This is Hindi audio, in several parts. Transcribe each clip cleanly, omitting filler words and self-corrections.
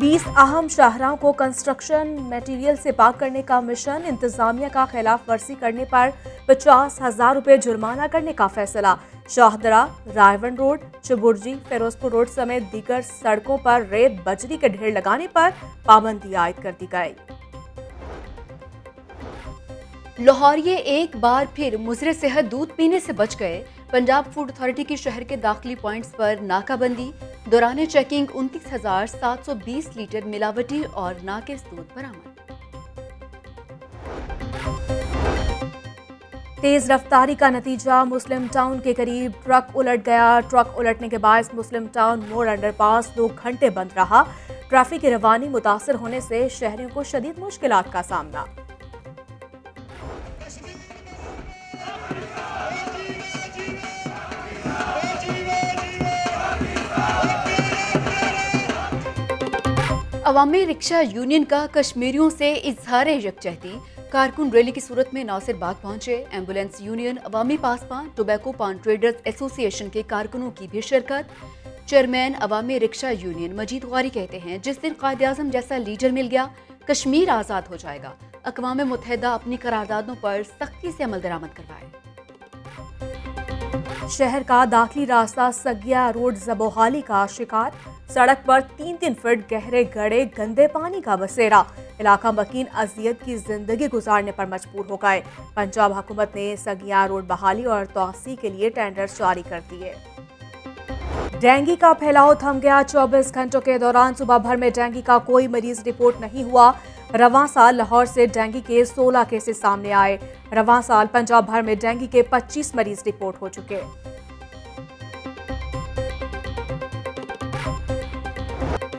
20 अहम शाहराहों को कंस्ट्रक्शन मटेरियल से पाक करने का मिशन, इंतजामिया का खिलाफ वर्जी करने पर 50,000 रुपये जुर्माना करने का फैसला। शाहदरा रायवन रोड, चुबुर्जी, फिरोजपुर रोड समेत दीगर सड़कों पर रेत बजरी के ढेर लगाने पर पाबंदी आयद कर दी गई। लाहौरिये एक बार फिर मुजरे सेहत दूध पीने से बच गए। पंजाब फूड अथॉरिटी की शहर के दाखिली पॉइंट्स पर नाकाबंदी, दौरान चेकिंग 29,720 लीटर मिलावटी और नाकिस दूध बरामद। तेज रफ्तारी का नतीजा, मुस्लिम टाउन के करीब ट्रक उलट गया। ट्रक उलटने के बाद मुस्लिम टाउन मोड़ अंडरपास 2 घंटे बंद रहा। ट्रैफिक की रवानी मुतासर होने से शहरियों को शदीद मुश्किलात का सामना। अवामी रिक्शा यूनियन का कश्मीरियों से इजहार यकजहती, कारकुन रैली की सूरत में नासिर बाग पहुंचे। एम्बुलेंस यूनियन, अवामी पासपान, टोबैको पान ट्रेडर्स एसोसिएशन के कारकुनों की भी शिरकत। चेयरमैन अवामी रिक्शा यूनियन मजीद गौरी कहते हैं, जिस दिन कायद आजम जैसा लीडर मिल गया कश्मीर आज़ाद हो जाएगा। अक़वाम मुत्तहिदा अपनी करारदादों पर सख्ती से अमल दरामद करवाए। शहर का दाखिली रास्ता सगिया रोड जबोहाली का शिकार, सड़क पर 3-3 फीट गहरे गड़े, गंदे पानी का बसेरा, इलाका मकीन अजियत की जिंदगी गुजारने पर मजबूर हो गए। पंजाब हुकूमत ने सगिया रोड बहाली और तोसी के लिए टेंडर जारी कर दिए। डेंगू का फैलाव थम गया। 24 घंटों के दौरान सुबह भर में डेंगू का कोई मरीज रिपोर्ट नहीं हुआ। रवां साल लाहौर से डेंगू के 16 केसेस सामने आए। रवां साल पंजाब भर में डेंगू के 25 मरीज रिपोर्ट हो चुके।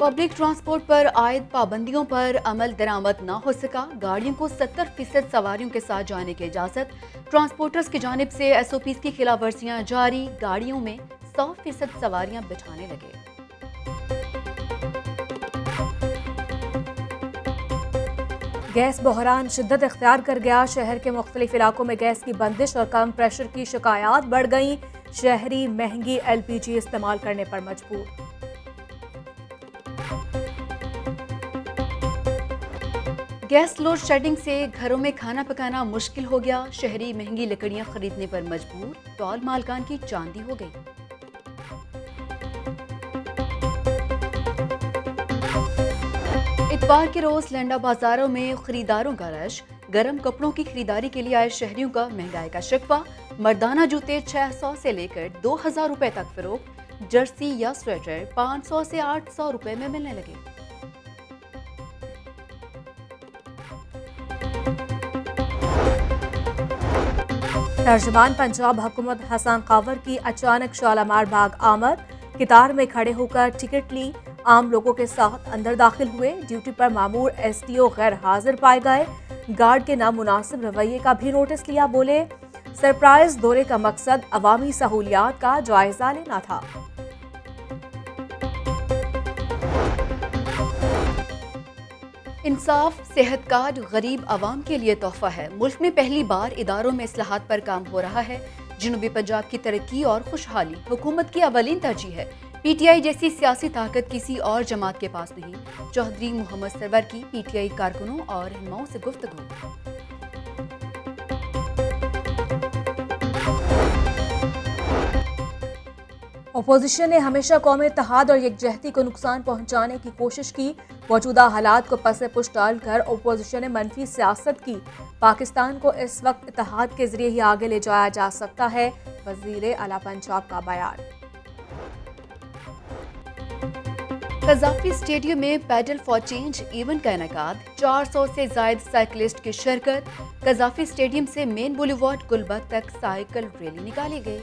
पब्लिक ट्रांसपोर्ट पर आयद पाबंदियों पर अमल दरामद न हो सका। गाड़ियों को 70% सवारियों के साथ जाने की इजाज़त। ट्रांसपोर्टर्स की जानिब से SOPs की खिलाफ वर्जियाँ जारी, गाड़ियों में 100% सवारियाँ बिठाने लगे। गैस बहरान शिद्दत अख्तियार कर गया। शहर के मुख्तलिफ इलाकों में गैस की बंदिश और कम प्रेशर की शिकायत बढ़ गई। शहरी महंगी LPG इस्तेमाल करने पर मजबूर। गैस लोड शेडिंग से घरों में खाना पकाना मुश्किल हो गया। शहरी महंगी लकड़ियां खरीदने पर मजबूर। टॉल मालकान की चांदी हो गई। इतवार के रोज लंडा बाजारों में खरीदारों का रश। गर्म कपड़ों की खरीदारी के लिए आए शहरियों का महंगाई का शिकवा। मर्दाना जूते 600 से लेकर 2000 रुपए तक फरोख्त। जर्सी या स्वेटर 500 से 800 रुपए में मिलने लगे। तर्जमान पंजाब हुकूमत हसन कावर की अचानक शालामार बाग आमद, कतार में खड़े होकर टिकट ली, आम लोगों के साथ अंदर दाखिल हुए। ड्यूटी पर मामूर STO गैर हाजिर पाए गए। गार्ड के नामुनासिब रवैये का भी नोटिस लिया। बोले, सरप्राइज दौरे का मकसद अवामी सहूलियात का जायजा लेना था। इंसाफ सेहत कार्ड गरीब आवाम के लिए तोहफा है। मुल्क में पहली बार इदारों में इस्लाहात पर काम हो रहा है। जनूबी पंजाब की तरक्की और खुशहाली हुकूमत की अवलीन तरजीह है। PTI जैसी सियासी ताकत किसी और जमात के पास नहीं। चौधरी मुहम्मद सरवर की PTI कारकुनों और रहनुमाओं से गुफ्तगू। अपोजिशन ने हमेशा कौमी इत्तेहाद और यकजहती को नुकसान पहुंचाने की कोशिश की। मौजूदा हालात को पसे पुष्ट डालकर अपोजिशन ने मनफी सियासत की। पाकिस्तान को इस वक्त इत्तेहाद के जरिए ही आगे ले जाया जा सकता है। वजीर आला पंजाब का बयान। कजाफी स्टेडियम में पैडल फॉर चेंज इवेंट का इनेकाद, 400 से जायद साइकिलिस्ट की शिरकत। कजाफी स्टेडियम से मेन बुलेवार्ड गुलबर्ग तक साइकिल रैली निकाली गई।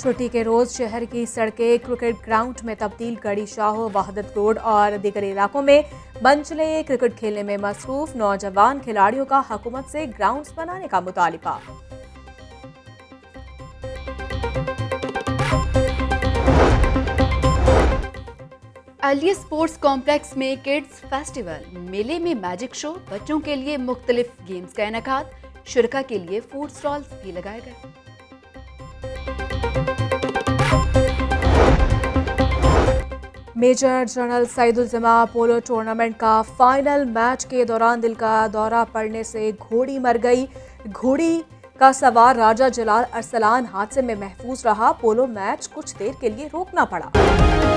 छुट्टी के रोज शहर की सड़कें क्रिकेट ग्राउंड में तब्दील। गड़ी शाहू वहदत रोड और दीगर इलाकों में बंचले क्रिकेट खेलने में मसरूफ। नौजवान खिलाड़ियों का हुकूमत से ग्राउंड्स बनाने का मुतालिबा। Ali स्पोर्ट्स कॉम्प्लेक्स में किड्स फेस्टिवल, मेले में मैजिक शो, बच्चों के लिए मुख्तलिफ गेम्स का इनेकाद। शुरका के लिए फूड स्टॉल्स भी लगाए गए। Major general Saeedul Juma polo tournament का फाइनल मैच के दौरान दिल का दौरा पड़ने से घोड़ी मर गई। घोड़ी का सवार राजा जलाल अरसलान हादसे में महफूज रहा, पोलो मैच कुछ देर के लिए रोकना पड़ा।